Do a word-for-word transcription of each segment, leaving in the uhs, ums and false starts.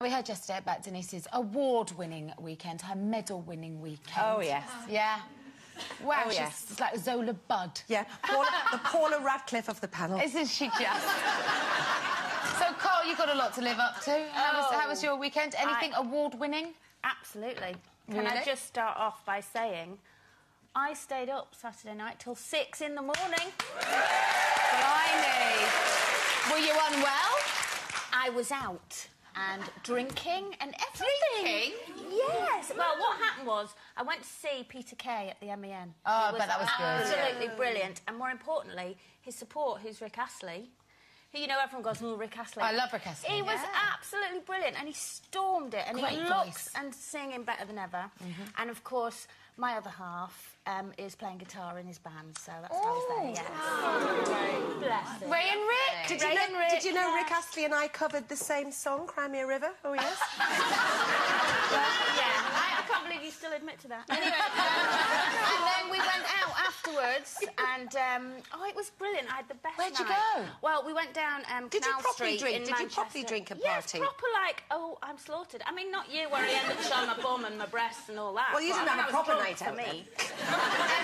We heard yesterday about Denise's award-winning weekend, her medal-winning weekend. Oh, yes. Yeah. Wow, oh, she's yes. like Zola Budd. Yeah, Paula, the Paula Radcliffe of the panel. Isn't she just? So, Cole, you've got a lot to live up to. Oh, how, was, how was your weekend? Anything I... award-winning? Absolutely. Can really? I just start off by saying I stayed up Saturday night till six in the morning. Blimey. Were you unwell? I was out. And drinking and everything. Drinking? Yes. Well, what happened was I went to see Peter Kay at the M E N. Oh, but that was good. Absolutely brilliant. And more importantly, his support, who's Rick Astley, who, you know, everyone goes, oh, Rick Astley. I love Rick Astley. He yeah. was absolutely brilliant, and he stormed it, and Great he looks voice. and singing better than ever. Mm-hmm. And, of course, my other half um, is playing guitar in his band, so that's oh. how I was there, yeah. Oh. Oh. Bless him. Ray and Rick! Did you, Ray know, and Rick, did you know Rick Astley and I covered the same song, Cry Me A River? Oh, yes. well, yeah. I, I can't believe you still admit to that. Anyway, um, and then we went out afterwards, and, um, oh, it was brilliant. I had the best Where'd night. Where'd you go? Well, we went down um, Canal Street in Manchester. Did you properly drink? Did you properly drink a party? Yes, proper, like, oh, I'm slaughtered. I mean, not you, where I ended up showing my bum and my breasts and all that. Well, you didn't have a proper night out, for me. um,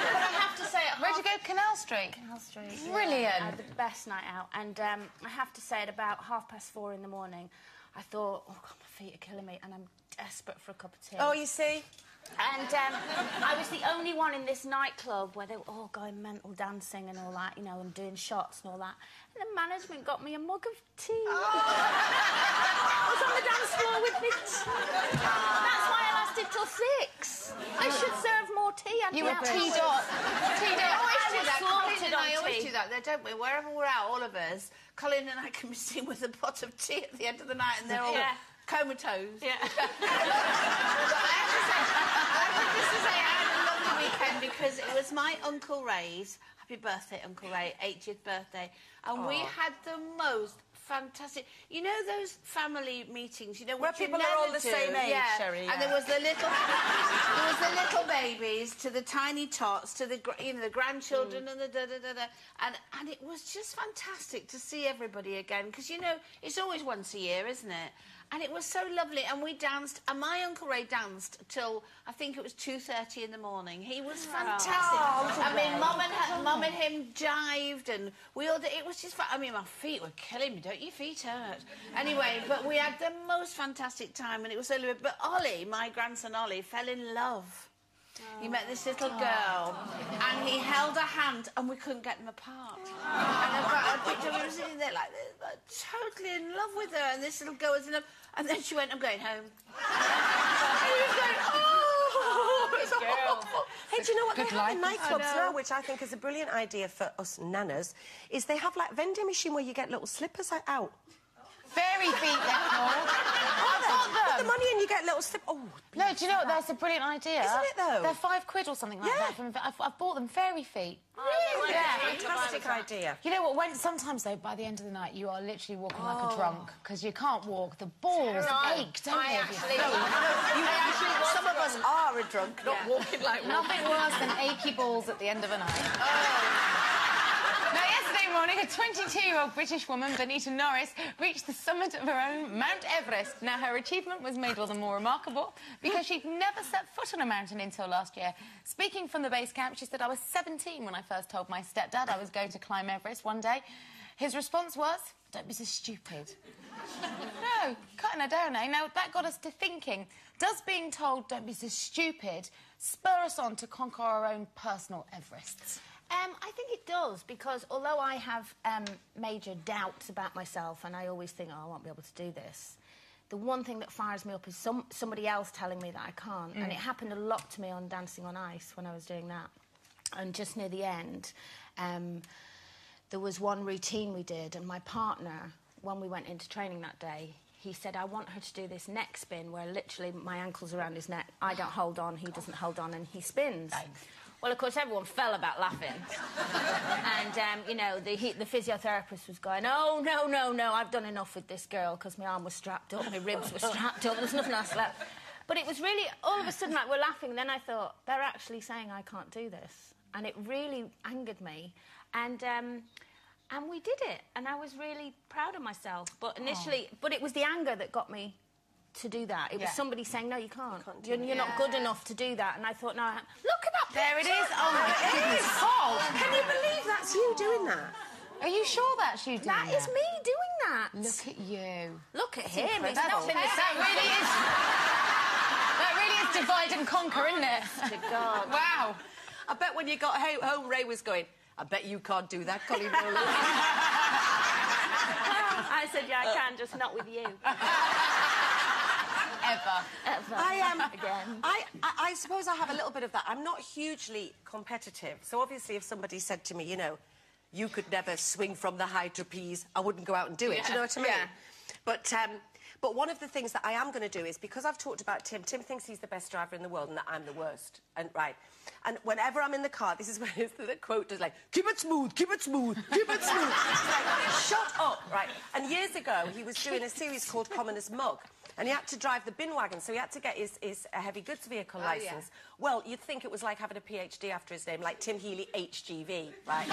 but I have to say... At Where'd you go? Canal Street? Canal Street. Brilliant. Yeah, I had the best night out, and um, I have to say, at about half past four in the morning, I thought, oh, God, my feet are killing me, and I'm desperate for a cup of tea. Oh, you see? And um, I was the only one in this nightclub where they were all going mental dancing and all that, you know, and doing shots and all that. And the management got me a mug of tea. Oh. I was on the dance floor with me. Tea. That's why I lasted till six. I should serve more tea. I'd you were teed up. Teed up. I always do that. Colin and I always tea. do that, though, don't we? Wherever we're out, all of us, Colin and I can be seen with a pot of tea at the end of the night, and they're all... Yeah. Comatose. Yeah. But I have to say, I have to say, I had a lovely weekend because it was my Uncle Ray's, happy birthday, Uncle Ray, eightieth birthday, and Aww. we had the most fantastic... You know those family meetings, you know, where people are all the do. same age, yeah. Sherry? Yeah. And there was the little... there was the little babies to the tiny tots to the, you know, the grandchildren mm. and the da-da-da-da. And, and it was just fantastic to see everybody again, because, you know, it's always once a year, isn't it? And it was so lovely, and we danced, and my Uncle Ray danced till, I think it was two thirty in the morning. He was fantastic. Oh, I mean, Mum and, her, Mum and him jived, and we all did, it was just fun. I mean, my feet were killing me, don't your feet hurt? Anyway, but we had the most fantastic time, and it was so lovely. But Ollie, my grandson Ollie, fell in love. Oh. He met this little girl, oh. and he held her hand, and we couldn't get them apart. Oh. And I, I picked her, we were sitting there like this, totally in love with her, and this little girl was in love. And then she went, I'm going home. And he was going, oh, oh it's awful. Hey, do you know what Good they have life. in nightclubs now, which I think is a brilliant idea for us nanas, is they have, like, a vending machine where you get little slippers out. Very feet, they're called. Put the money in, you get little slip... Oh, no, do you know what? That's a brilliant idea. Isn't it, though? They're five quid or something like yeah. that. From, I've, I've bought them fairy feet. Really? Yeah. Fantastic idea. You know what? When sometimes, though, by the end of the night, you are literally walking oh. like a drunk, because you can't walk. The balls ache, don't I they? Actually, no, no, you actually some of us are a drunk, not yeah. walking like one. Nothing worse than achy balls at the end of a night. Oh. Morning, a twenty-two-year-old British woman, Benita Norris, reached the summit of her own Mount Everest. Now, her achievement was made all the more remarkable because she'd never set foot on a mountain until last year. Speaking from the base camp, she said, I was seventeen when I first told my stepdad I was going to climb Everest one day. His response was, don't be so stupid. No, kinda don't, eh? Now, that got us to thinking, does being told don't be so stupid spur us on to conquer our own personal Everests? Um, I think it does, because although I have um, major doubts about myself and I always think, oh, I won't be able to do this, the one thing that fires me up is some, somebody else telling me that I can't. Mm. And it happened a lot to me on Dancing on Ice when I was doing that. And just near the end, um, there was one routine we did, and my partner, when we went into training that day, he said, I want her to do this neck spin where literally my ankle's around his neck, I don't hold on, he doesn't hold on, and he spins. Thanks. Well, of course, everyone fell about laughing. And, um, you know, the, he, the physiotherapist was going, oh, no, no, no, I've done enough with this girl, because my arm was strapped up, my ribs were strapped up, there's nothing else left. But it was really, all of a sudden, like, we're laughing, and then I thought, they're actually saying I can't do this. And it really angered me. And, um... and we did it, and I was really proud of myself. But initially... Oh. But it was the anger that got me to do that. It yeah. was somebody saying, no, you can't. You can't you're you're yeah. not good enough to do that. And I thought, no, I look at that. There it is. Oh, my goodness. Paul, can you believe that's you doing that? Are you sure that's you doing that? That is me doing that. Look at you. Look at it's him. Incredible. It's nothing to say. It really is. That really is divide and conquer, isn't it? To God. Wow. I bet when you got home, Ray was going, I bet you can't do that, Colleen Rowland. I said, yeah, I can, just not with you. Ever. Ever. I am. Um, Again. I, I, I suppose I have a little bit of that. I'm not hugely competitive. So obviously if somebody said to me, you know, you could never swing from the high trapeze, I wouldn't go out and do it. Yeah. Do you know what I mean? Yeah. But, um, but one of the things that I am going to do is, because I've talked about Tim, Tim thinks he's the best driver in the world and that I'm the worst. And right. And whenever I'm in the car, this is where the quote is like, keep it smooth, keep it smooth, keep it smooth. It's like, shut up, right. And years ago, he was doing a series called Commoners Mug, and he had to drive the bin wagon, so he had to get his, his heavy goods vehicle oh, licence. Yeah. Well, you'd think it was like having a PhD after his name, like Tim Healy, H G V, right?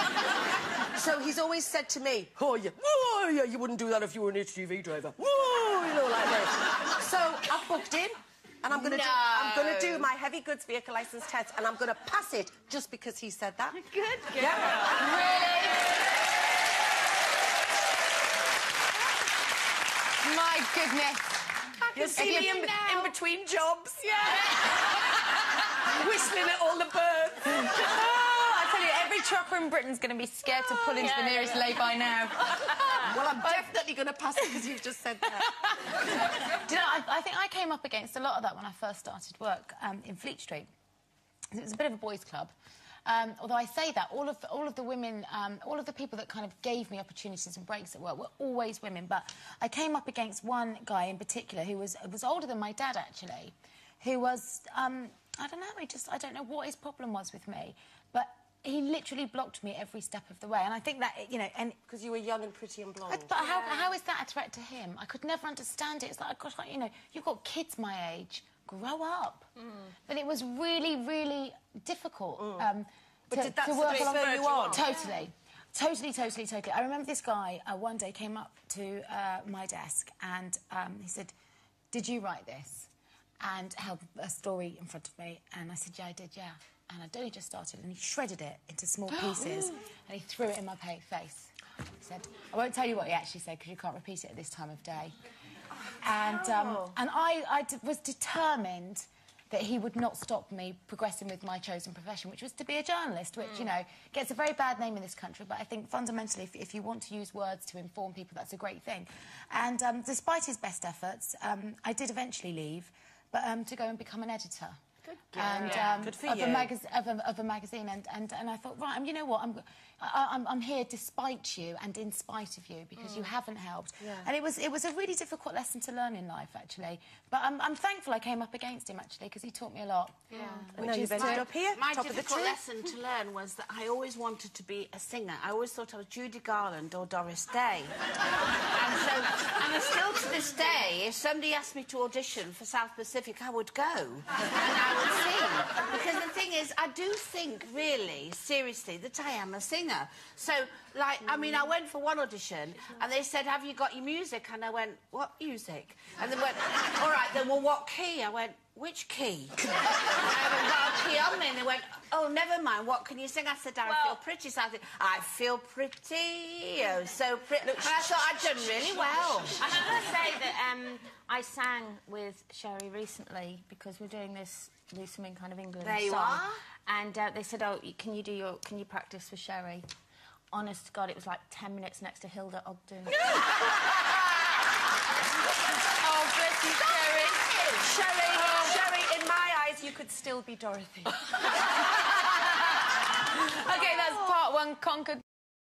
So he's always said to me, oh, yeah, oh, yeah, you wouldn't do that if you were an H G V driver. Oh, you know, like this. So I've booked in. And I'm going to no. do, I'm going to do my heavy goods vehicle licence test, and I'm going to pass it just because he said that. Good girl. Yeah. Really? My goodness. You'll see me in, in between jobs. Yeah. Whistling at all the birds. Oh, I tell you, every chopper in Britain's going to be scared to pull into yeah, the nearest yeah. lay-by now. Well, I'm definitely going to pass it because you've just said that. Do you know, I, I think I came up against a lot of that when I first started work um, in Fleet Street. It was a bit of a boys' club. Um, although I say that, all of, all of the women, um, all of the people that kind of gave me opportunities and breaks at work were always women, but I came up against one guy in particular who was, was older than my dad, actually, who was, um, I don't know, he just, I don't know what his problem was with me, but... he literally blocked me every step of the way, and I think that, you know, and... Because you were young and pretty and blonde. I, but yeah. how, how is that a threat to him? I could never understand it. It's like, gosh, you know, you've got kids my age. Grow up. Mm. But it was really, really difficult mm. um, but to, did that to work along with you on. Totally. Yeah. Totally, totally, totally. I remember this guy uh, one day came up to uh, my desk and um, he said, did you write this? And held a story in front of me, and I said, yeah, I did, yeah. And I'd only just started, and he shredded it into small pieces, and he threw it in my face. He said, I won't tell you what he actually said, because you can't repeat it at this time of day. And, um, and I, I d was determined that he would not stop me progressing with my chosen profession, which was to be a journalist, which, mm. you know, gets a very bad name in this country, but I think fundamentally, if, if you want to use words to inform people, that's a great thing. And um, despite his best efforts, um, I did eventually leave, but um, to go and become an editor. Good girl. And, um, yeah. Good for of, you. A of, a, of a magazine, and, and, and I thought, right, um, you know what, I'm, I, I'm, I'm here despite you and in spite of you, because mm. you haven't helped. Yeah. And it was, it was a really difficult lesson to learn in life, actually. But I'm, I'm thankful I came up against him, actually, because he taught me a lot. Yeah. Which no, is you've ended up here, my top of the tree. My difficult lesson to learn was that I always wanted to be a singer. I always thought I was Judy Garland or Doris Day. and so, and still to this day, if somebody asked me to audition for South Pacific, I would go. And I would sing. Because the thing is, I do think, really, seriously, that I am a singer. So, like, I mean, I went for one audition, and they said, have you got your music? And I went, what music? And they went, all right, then, well, what key? I went, which key? I haven't got a key on me, and they went, oh, never mind, what can you sing? I said, I well, feel pretty. So I said, I feel pretty, oh, so pretty. And I thought I'd done really well. I have to say that um, I sang with Sherry recently, because we're doing this Loose Women kind of England there you song. Are. And uh, they said, oh, can you do your, can you practice with Sherry? Honest to God, it was like ten minutes next to Hilda Ogden. Oh, bless you, Sherry. Sherry, oh. Sherry, in my eyes, you could still be Dorothy. OK, that's part one conquered.